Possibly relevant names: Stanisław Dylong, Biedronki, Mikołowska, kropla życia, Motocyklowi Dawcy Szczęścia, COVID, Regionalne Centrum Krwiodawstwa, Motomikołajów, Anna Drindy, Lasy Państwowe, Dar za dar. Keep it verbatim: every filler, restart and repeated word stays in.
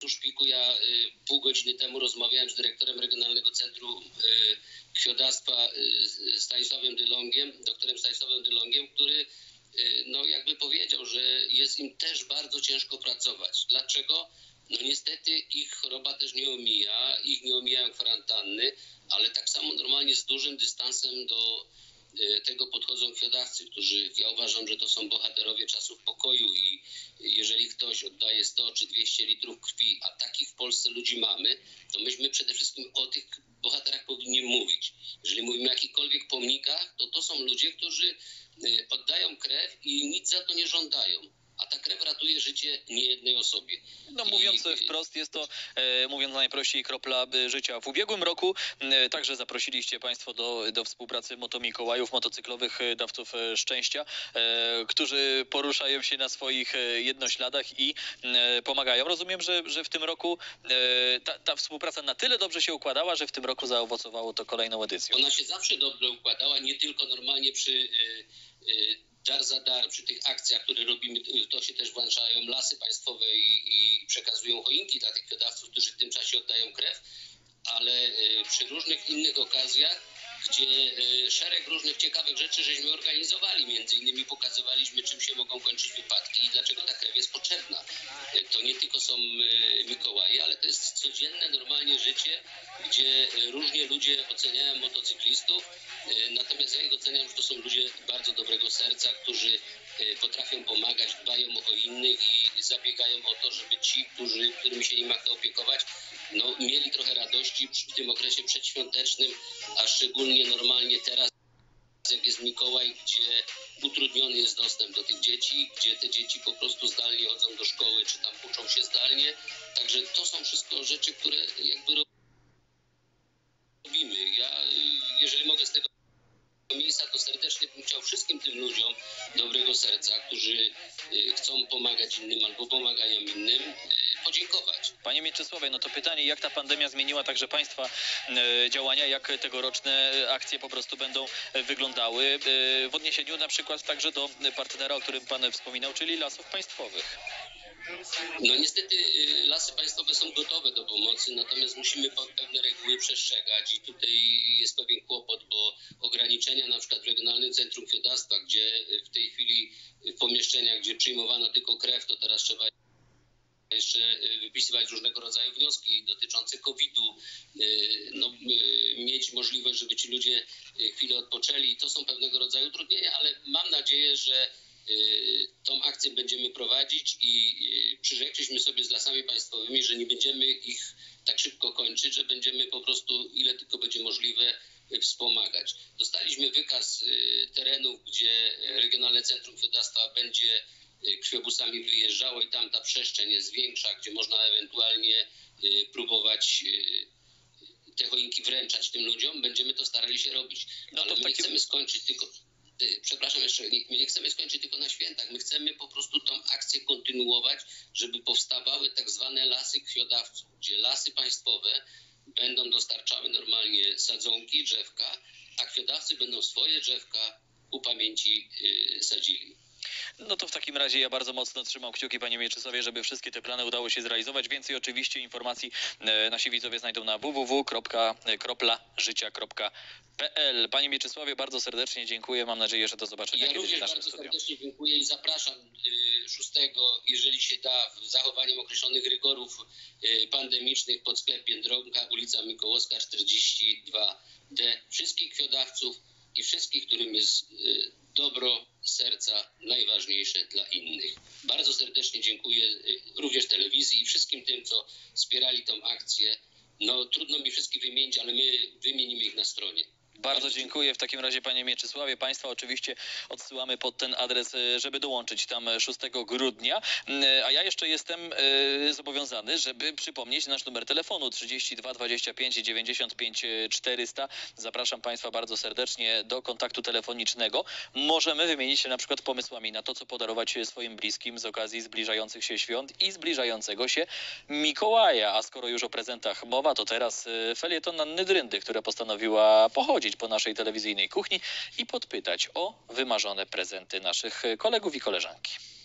Po szpiku ja pół godziny temu rozmawiałem z dyrektorem Regionalnego Centrum Krwiodawstwa Stanisławem Dylongiem, doktorem Stanisławem Dylongiem, który no jakby powiedział, że jest im też bardzo ciężko pracować. Dlaczego? No niestety ich choroba też nie omija, ich nie omijają kwarantanny, ale tak samo normalnie z dużym dystansem do tego podchodzą krwiodawcy, którzy, ja uważam, że to są bohaterowie czasów pokoju i jeżeli ktoś oddaje sto czy dwieście litrów krwi, a takich w Polsce ludzi mamy, to myśmy przede wszystkim o tych bohaterach powinni mówić. Jeżeli mówimy o jakichkolwiek pomnikach, to to są ludzie, którzy oddają krew i nic za to nie żądają. A ta krew ratuje życie niejednej osobie. No mówiąc I... wprost, jest to, e, mówiąc najprościej, kropla życia. W ubiegłym roku e, także zaprosiliście Państwo do, do współpracy Motomikołajów, motocyklowych dawców szczęścia, e, którzy poruszają się na swoich jednośladach i e, pomagają. Rozumiem, że, że w tym roku e, ta, ta współpraca na tyle dobrze się układała, że w tym roku zaowocowało to kolejną edycją. Ona się zawsze dobrze układała, nie tylko normalnie przy... Y, y, Dar za dar, przy tych akcjach, które robimy, to się też włączają Lasy Państwowe i, i przekazują choinki dla tych krwiodawców, którzy w tym czasie oddają krew, ale przy różnych innych okazjach, gdzie szereg różnych ciekawych rzeczy żeśmy organizowali, między innymi pokazywaliśmy, czym się mogą kończyć wypadki i dlaczego ta krew jest potrzebna. To nie tylko są Mikołaje, ale to jest codzienne, normalnie życie, gdzie różnie ludzie oceniają motocyklistów, natomiast ja ich oceniam, że to są ludzie bardzo dobrego serca, którzy potrafią pomagać, dbają o innych i zabiegają o to, żeby ci, którzy, którymi się nie ma kto opiekować, no, mieli trochę radości w tym okresie przedświątecznym, a szczególnie normalnie teraz, jak jest Mikołaj, gdzie utrudniony jest dostęp do tych dzieci, gdzie te dzieci po prostu zdalnie chodzą do szkoły, czy tam uczą się zdalnie. Także to są wszystko rzeczy, które jakby robimy. Ja, jeżeli mogę z tego miejsca, to serdecznie bym chciał wszystkim tym ludziom dobrego serca, którzy chcą pomagać innym albo pomagają innym, podziękować. Panie Mieczysławie, no to pytanie, jak ta pandemia zmieniła także Państwa działania, jak tegoroczne akcje po prostu będą wyglądały w odniesieniu na przykład także do partnera, o którym Pan wspominał, czyli Lasów Państwowych? No niestety Lasy Państwowe są gotowe do pomocy, natomiast musimy pewne reguły przestrzegać i tutaj jest pewien kłopot, bo ograniczenia na przykład w Regionalnym Centrum Krwiodawstwa, gdzie w tej chwili w pomieszczeniach, gdzie przyjmowano tylko krew, to teraz trzeba jeszcze wypisywać różnego rodzaju wnioski dotyczące kowida, no, mieć możliwość, żeby ci ludzie chwilę odpoczęli. To są pewnego rodzaju utrudnienia, ale mam nadzieję, że tą akcję będziemy prowadzić i przyrzekliśmy sobie z Lasami Państwowymi, że nie będziemy ich tak szybko kończyć, że będziemy po prostu, ile tylko będzie możliwe, wspomagać. Dostaliśmy wykaz terenów, gdzie Regionalne Centrum Krwiodawstwa będzie krwiobusami wyjeżdżało i tam ta przestrzeń jest większa, gdzie można ewentualnie próbować te choinki wręczać tym ludziom. Będziemy to starali się robić. No ale my nie chcemy skończyć tylko... Przepraszam jeszcze, my nie chcemy skończyć tylko na świętach. My chcemy po prostu tą akcję kontynuować, żeby powstawały tak zwane lasy krwiodawców, gdzie Lasy Państwowe będą dostarczały normalnie sadzonki, drzewka, a krwiodawcy będą swoje drzewka ku pamięci sadzili. No to w takim razie ja bardzo mocno trzymam kciuki, Panie Mieczysławie, żeby wszystkie te plany udało się zrealizować. Więcej oczywiście informacji nasi widzowie znajdą na w w w kropka kroplarzycia kropka p l. Panie Mieczysławie, bardzo serdecznie dziękuję. Mam nadzieję, że do zobaczenia. Ja również bardzo studium. serdecznie dziękuję i zapraszam szóstego, jeżeli się da, w zachowaniem określonych rygorów pandemicznych pod sklep Biedronka, ulica Mikołowska czterdzieści dwa D. Wszystkich krwiodawców i wszystkich, którym jest dobro serca najważniejsze dla innych. Bardzo serdecznie dziękuję również telewizji i wszystkim tym, co wspierali tą akcję. No trudno mi wszystkich wymienić, ale my wymienimy ich na stronie. Bardzo dziękuję w takim razie, Panie Mieczysławie. Państwa oczywiście odsyłamy pod ten adres, żeby dołączyć tam szóstego grudnia. A ja jeszcze jestem zobowiązany, żeby przypomnieć nasz numer telefonu trzydzieści dwa dwadzieścia pięć dziewięćdziesiąt pięć czterysta. Zapraszam Państwa bardzo serdecznie do kontaktu telefonicznego. Możemy wymienić się na przykład pomysłami na to, co podarować swoim bliskim z okazji zbliżających się świąt i zbliżającego się Mikołaja. A skoro już o prezentach mowa, to teraz felieton Anny Drindy, która postanowiła pochodzić po naszej telewizyjnej kuchni i podpytać o wymarzone prezenty naszych kolegów i koleżanki.